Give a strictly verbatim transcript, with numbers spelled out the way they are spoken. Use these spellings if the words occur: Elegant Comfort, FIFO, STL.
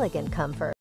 Elegant Comfort.